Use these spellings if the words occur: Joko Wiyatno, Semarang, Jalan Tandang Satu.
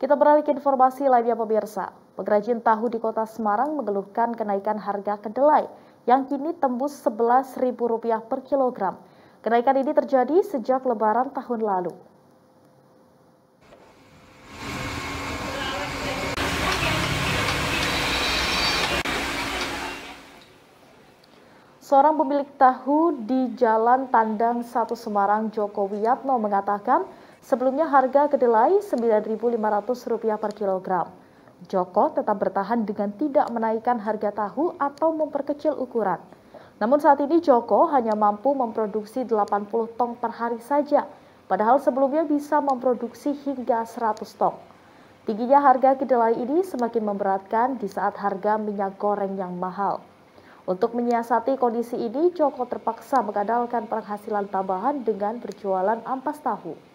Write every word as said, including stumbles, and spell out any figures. Kita beralih ke informasi lainnya pemirsa. Pengrajin tahu di kota Semarang mengeluhkan kenaikan harga kedelai yang kini tembus sebelas ribu rupiah per kilogram. Kenaikan ini terjadi sejak Lebaran tahun lalu. Seorang pemilik tahu di Jalan Tandang Satu Semarang, Joko Wiyatno, mengatakan sebelumnya harga kedelai sembilan ribu lima ratus rupiah per kilogram. Joko tetap bertahan dengan tidak menaikkan harga tahu atau memperkecil ukuran. Namun saat ini Joko hanya mampu memproduksi delapan puluh tong per hari saja, padahal sebelumnya bisa memproduksi hingga seratus tong. Tingginya harga kedelai ini semakin memberatkan di saat harga minyak goreng yang mahal. Untuk menyiasati kondisi ini, Joko terpaksa mengandalkan penghasilan tambahan dengan berjualan ampas tahu.